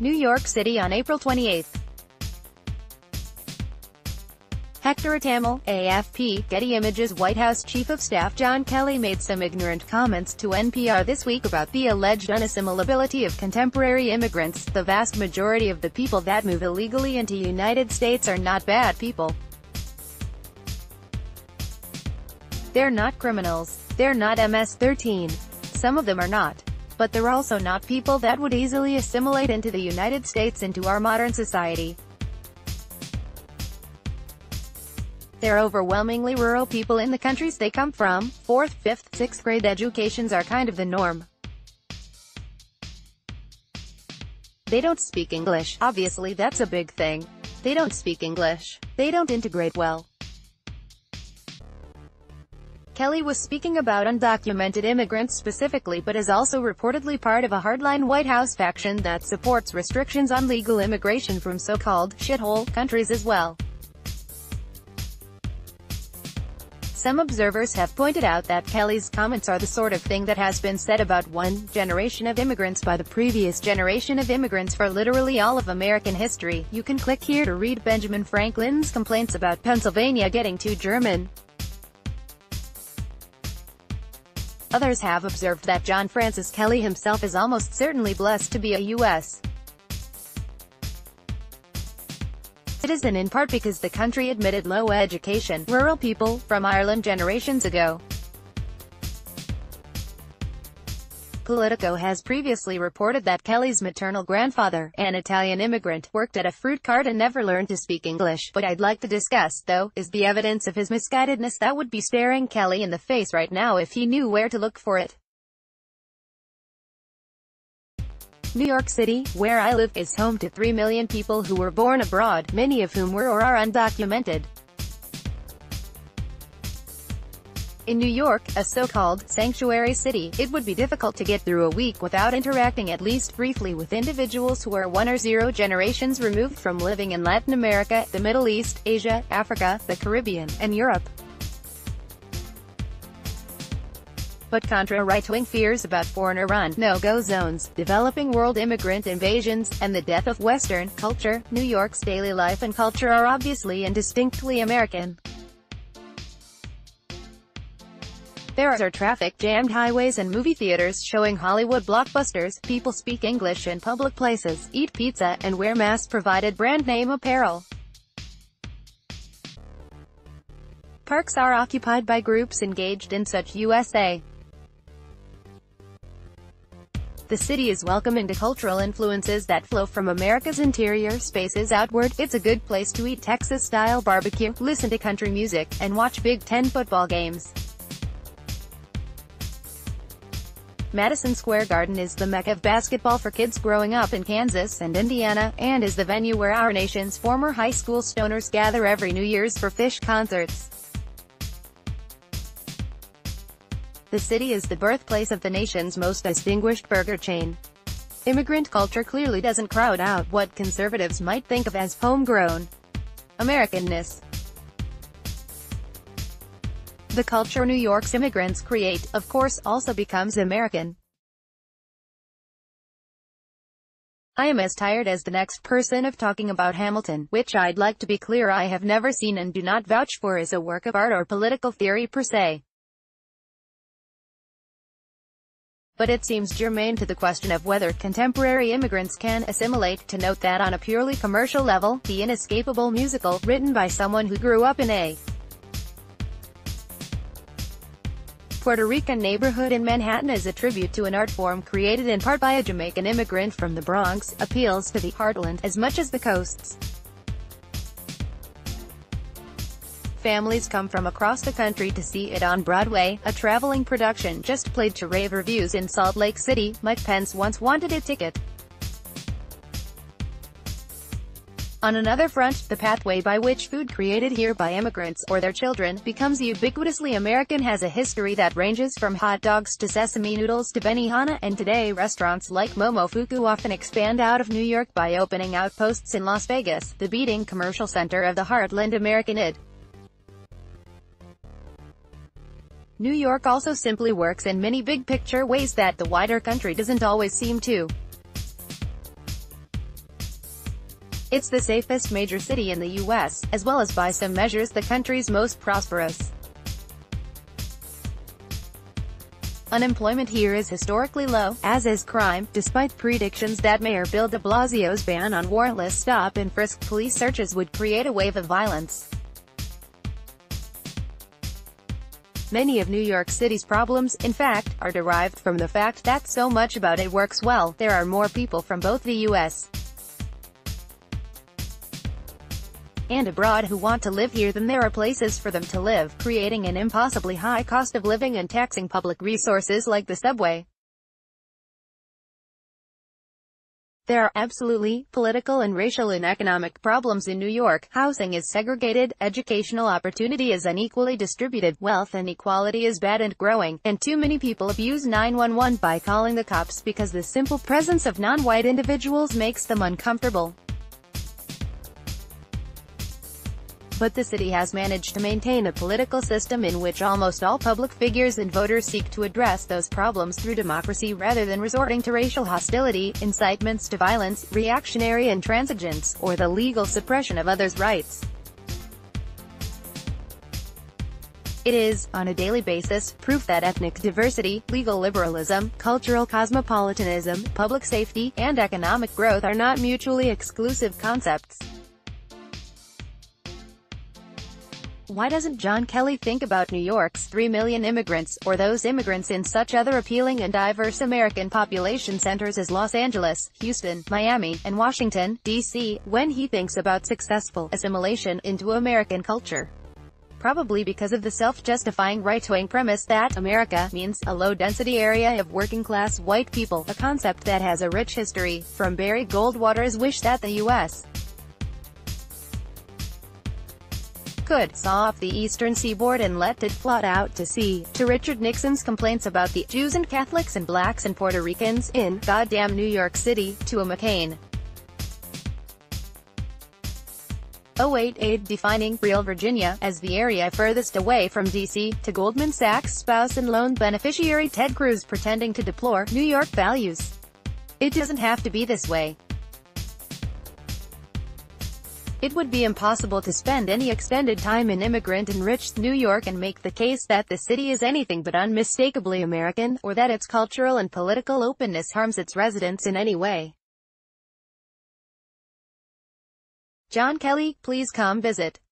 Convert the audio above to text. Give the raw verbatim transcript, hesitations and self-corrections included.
New York City on April twenty-eighth. Hector Retamal, A F P, Getty Images. White House Chief of Staff John Kelly made some ignorant comments to N P R this week about the alleged unassimilability of contemporary immigrants. The vast majority of the people that move illegally into United States are not bad people. They're not criminals. They're not M S thirteen. Some of them are not. But they're also not people that would easily assimilate into the United States, into our modern society. They're overwhelmingly rural people in the countries they come from. Fourth, fifth, sixth grade educations are kind of the norm. They don't speak English. Obviously that's a big thing. They don't speak English. They don't integrate well. Kelly was speaking about undocumented immigrants specifically, but is also reportedly part of a hardline White House faction that supports restrictions on legal immigration from so-called shithole countries as well. Some observers have pointed out that Kelly's comments are the sort of thing that has been said about one generation of immigrants by the previous generation of immigrants for literally all of American history. You can click here to read Benjamin Franklin's complaints about Pennsylvania getting too German. Others have observed that John Francis Kelly himself is almost certainly blessed to be a U S citizen, in part because the country admitted low education, rural people, from Ireland generations ago. Politico has previously reported that Kelly's maternal grandfather, an Italian immigrant, worked at a fruit cart and never learned to speak English. What I'd like to discuss, though, is the evidence of his misguidedness that would be staring Kelly in the face right now if he knew where to look for it. New York City, where I live, is home to three million people who were born abroad, many of whom were or are undocumented. In New York, a so-called sanctuary city, it would be difficult to get through a week without interacting at least briefly with individuals who are one or zero generations removed from living in Latin America, the Middle East, Asia, Africa, the Caribbean, and Europe. But contra right-wing fears about foreigner-run, no-go zones, developing world immigrant invasions, and the death of Western culture, New York's daily life and culture are obviously and distinctly American. There are traffic-jammed highways and movie theaters showing Hollywood blockbusters, people speak English in public places, eat pizza, and wear mass-provided brand-name apparel. Parks are occupied by groups engaged in such U S A. The city is welcoming to cultural influences that flow from America's interior spaces outward. It's a good place to eat Texas-style barbecue, listen to country music, and watch Big Ten football games. Madison Square Garden is the mecca of basketball for kids growing up in Kansas and Indiana, and is the venue where our nation's former high school stoners gather every New Year's for Phish concerts. The city is the birthplace of the nation's most distinguished burger chain. Immigrant culture clearly doesn't crowd out what conservatives might think of as homegrown Americanness. The culture New York's immigrants create, of course, also becomes American. I am as tired as the next person of talking about Hamilton, which I'd like to be clear I have never seen and do not vouch for as a work of art or political theory per se. But it seems germane to the question of whether contemporary immigrants can assimilate, to note that on a purely commercial level, the inescapable musical, written by someone who grew up in a Puerto Rican neighborhood in Manhattan, is a tribute to an art form created in part by a Jamaican immigrant from the Bronx, appeals to the heartland as much as the coasts. Families come from across the country to see it on Broadway, a traveling production just played to rave reviews in Salt Lake City. Mike Pence once wanted a ticket. On another front, the pathway by which food created here by immigrants, or their children, becomes ubiquitously American has a history that ranges from hot dogs to sesame noodles to Benihana, and today restaurants like Momofuku often expand out of New York by opening outposts in Las Vegas, the beating commercial center of the heartland American id. New York also simply works in many big-picture ways that the wider country doesn't always seem to. It's the safest major city in the U S, as well as by some measures the country's most prosperous. Unemployment here is historically low, as is crime, despite predictions that Mayor Bill de Blasio's ban on warrantless stop-and-frisk police searches would create a wave of violence. Many of New York City's problems, in fact, are derived from the fact that so much about it works well. There are more people from both the U S and abroad who want to live here than there are places for them to live, creating an impossibly high cost of living and taxing public resources like the subway. There are absolutely political and racial and economic problems in New York. Housing is segregated, educational opportunity is unequally distributed, wealth inequality is bad and growing, and too many people abuse nine one one by calling the cops because the simple presence of non-white individuals makes them uncomfortable. But the city has managed to maintain a political system in which almost all public figures and voters seek to address those problems through democracy rather than resorting to racial hostility, incitements to violence, reactionary intransigence, or the legal suppression of others' rights. It is, on a daily basis, proof that ethnic diversity, legal liberalism, cultural cosmopolitanism, public safety, and economic growth are not mutually exclusive concepts. Why doesn't John Kelly think about New York's three million immigrants, or those immigrants in such other appealing and diverse American population centers as Los Angeles, Houston, Miami, and Washington, D C, when he thinks about successful assimilation into American culture? Probably because of the self-justifying right-wing premise that America means a low-density area of working-class white people, a concept that has a rich history, from Barry Goldwater's wish that the U S could saw off the eastern seaboard and let it float out to sea, to Richard Nixon's complaints about the Jews and Catholics and blacks and Puerto Ricans in goddamn New York City, to a McCain oh eight aid defining real Virginia as the area furthest away from D C, to Goldman Sachs spouse and loan beneficiary Ted Cruz pretending to deplore New York values. It doesn't have to be this way. It would be impossible to spend any extended time in immigrant-enriched New York and make the case that the city is anything but unmistakably American, or that its cultural and political openness harms its residents in any way. John Kelly, please come visit.